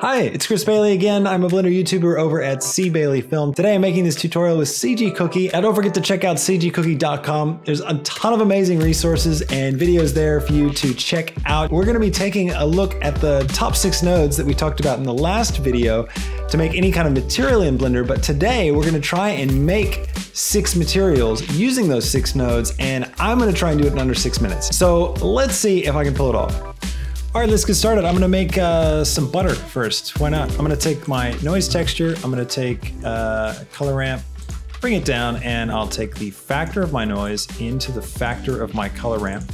Hi, it's Chris Bailey again. I'm a Blender YouTuber over at CBaileyFilm. Today I'm making this tutorial with CG Cookie. And don't forget to check out cgcookie.com. There's a ton of amazing resources and videos there for you to check out. We're gonna be taking a look at the top 6 nodes that we talked about in the last video to make any kind of material in Blender, but today we're gonna try and make 6 materials using those 6 nodes, and I'm gonna try and do it in under 6 minutes. So let's see if I can pull it off. All right, let's get started. I'm gonna make some butter first. Why not? I'm gonna take my noise texture. I'm gonna take color ramp, bring it down, and I'll take the factor of my noise into the factor of my color ramp.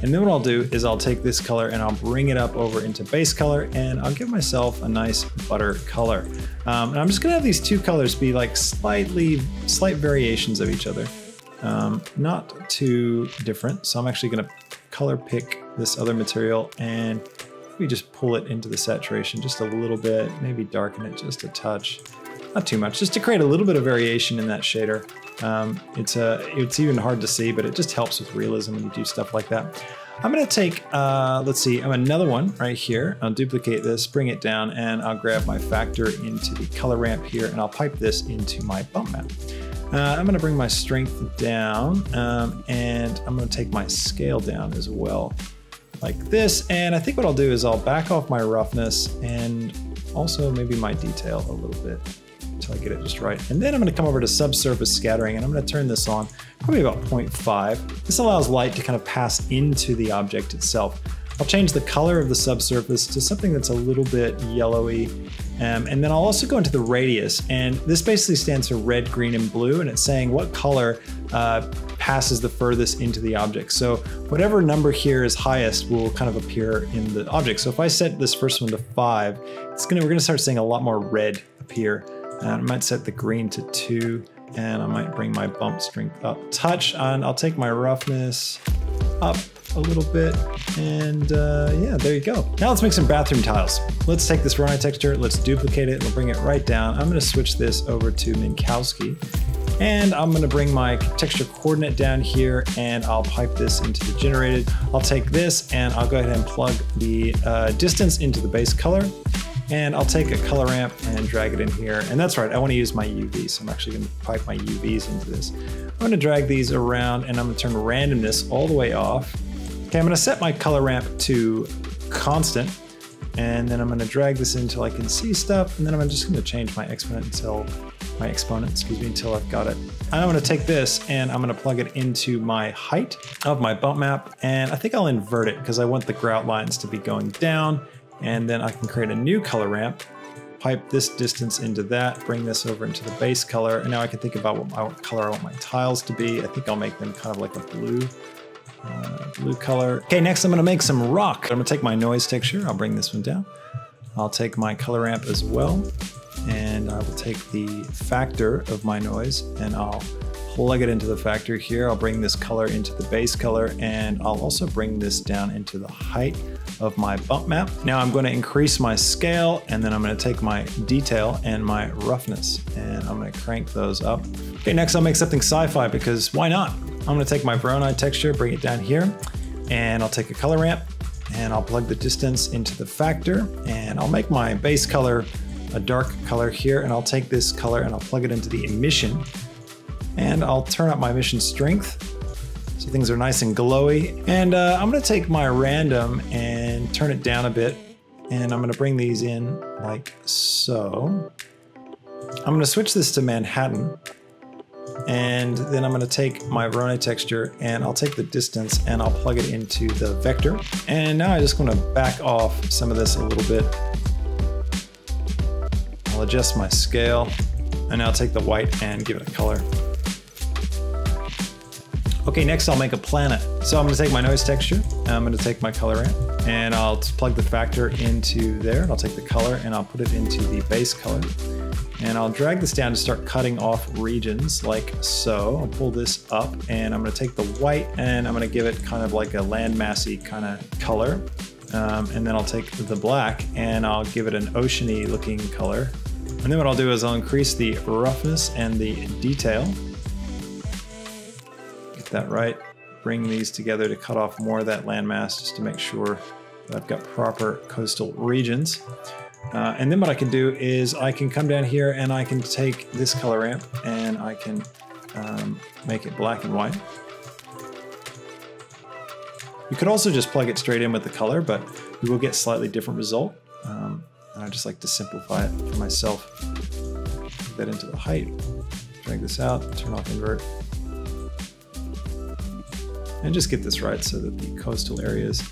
And then what I'll do is I'll take this color and I'll bring it up over into base color, and I'll give myself a nice butter color. And I'm just gonna have these two colors be like slight variations of each other. Not too different. So I'm actually gonna color pick this other material and we just pull it into the saturation just a little bit, maybe darken it just a touch, not too much, just to create a little bit of variation in that shader. It's even hard to see, but it just helps with realism when you do stuff like that. I'm gonna take, let's see, I'm another one right here. I'll duplicate this, bring it down, and I'll grab my factor into the color ramp here and I'll pipe this into my bump map. I'm gonna bring my strength down and I'm gonna take my scale down as well, like this. And I think what I'll do is I'll back off my roughness and also maybe my detail a little bit until I get it just right. And then I'm gonna come over to subsurface scattering and I'm gonna turn this on, probably about 0.5. This allows light to kind of pass into the object itself. I'll change the color of the subsurface to something that's a little bit yellowy. And then I'll also go into the radius. And this basically stands for red, green, and blue. And it's saying what color passes the furthest into the object. So whatever number here is highest will kind of appear in the object. So if I set this first one to 5, we're gonna start seeing a lot more red appear. And I might set the green to 2. And I might bring my bump strength up touch on. I'll take my roughness up a little bit, and yeah, there you go. Now let's make some bathroom tiles. Let's take this Voronoi texture, let's duplicate it, we'll bring it right down. I'm gonna switch this over to Minkowski, and I'm gonna bring my texture coordinate down here, and I'll pipe this into the generated. I'll take this, and I'll go ahead and plug the distance into the base color, and I'll take a color ramp and drag it in here. And that's right, I wanna use my UVs. So I'm actually gonna pipe my UVs into this. I'm gonna drag these around, and I'm gonna turn randomness all the way off. Okay, I'm gonna set my color ramp to constant, and then I'm gonna drag this in until I can see stuff, and then I'm just gonna change my exponent until I've got it. And I'm gonna take this and I'm gonna plug it into my height of my bump map, and I think I'll invert it because I want the grout lines to be going down, and then I can create a new color ramp, pipe this distance into that, bring this over into the base color, and now I can think about what color I want my tiles to be. I think I'll make them kind of like a blue color. Okay, next I'm gonna make some rock. I'm gonna take my noise texture, I'll bring this one down. I'll take my color ramp as well, and I will take the factor of my noise and I'll plug it into the factor here. I'll bring this color into the base color, and I'll also bring this down into the height of my bump map. Now I'm gonna increase my scale, and then I'm gonna take my detail and my roughness, and I'm gonna crank those up. Okay, next I'll make something sci-fi because why not? I'm gonna take my Voronoi texture, bring it down here, and I'll take a color ramp, and I'll plug the distance into the factor, and I'll make my base color a dark color here, and I'll take this color and I'll plug it into the emission, and I'll turn up my emission strength so things are nice and glowy. And I'm gonna take my random and turn it down a bit, and I'm gonna bring these in like so. I'm gonna switch this to Manhattan, and then I'm gonna take my Voronoi texture and I'll take the distance and I'll plug it into the vector. And now I just wanna back off some of this a little bit. I'll adjust my scale, and I'll take the white and give it a color. Okay, next I'll make a planet. So I'm gonna take my noise texture, I'm gonna take my color ramp, and I'll plug the factor into there, and I'll take the color and I'll put it into the base color. And I'll drag this down to start cutting off regions like so. I'll pull this up, and I'm gonna take the white and I'm gonna give it kind of like a landmassy kind of color. And then I'll take the black and I'll give it an ocean-y looking color. And then what I'll do is I'll increase the roughness and the detail. Get that right. Bring these together to cut off more of that landmass just to make sure that I've got proper coastal regions. And then what I can do is I can come down here and I can take this color ramp and I can make it black and white. You could also just plug it straight in with the color, but you will get a slightly different result. And I just like to simplify it for myself. Put that into the height, drag this out, turn off invert, and just get this right so that the coastal areas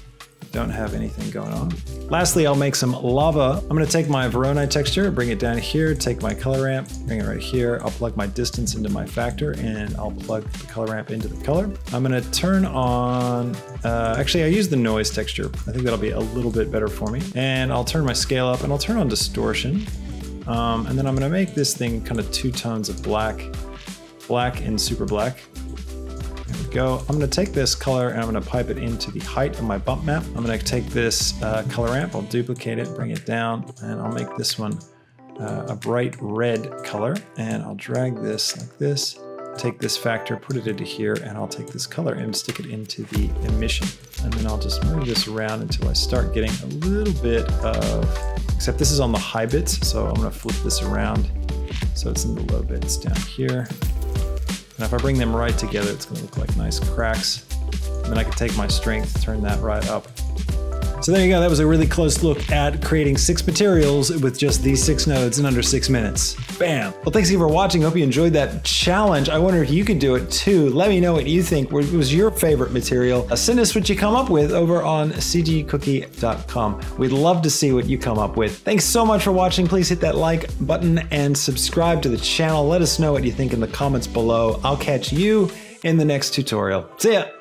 don't have anything going on. Lastly, I'll make some lava. I'm gonna take my Voronoi texture, bring it down here, take my color ramp, bring it right here. I'll plug my distance into my factor and I'll plug the color ramp into the color. I'm gonna turn on, actually I use the noise texture. I think that'll be a little bit better for me. And I'll turn my scale up and I'll turn on distortion. And then I'm gonna make this thing kind of two tones of black, black and super black. Go. I'm going to take this color and I'm going to pipe it into the height of my bump map. I'm going to take this color ramp, I'll duplicate it, bring it down, and I'll make this one a bright red color. And I'll drag this like this, take this factor, put it into here, and I'll take this color and stick it into the emission. And then I'll just move this around until I start getting a little bit of, except this is on the high bits, so I'm going to flip this around so it's in the low bits down here. And if I bring them right together, it's gonna look like nice cracks. And then I can take my strength, turn that right up. So there you go, that was a really close look at creating 6 materials with just these 6 nodes in under 6 minutes. Bam! Well, thanks again for watching. Hope you enjoyed that challenge. I wonder if you could do it too. Let me know what you think. What was your favorite material? Send us what you come up with over on cgcookie.com. We'd love to see what you come up with. Thanks so much for watching. Please hit that like button and subscribe to the channel. Let us know what you think in the comments below. I'll catch you in the next tutorial. See ya!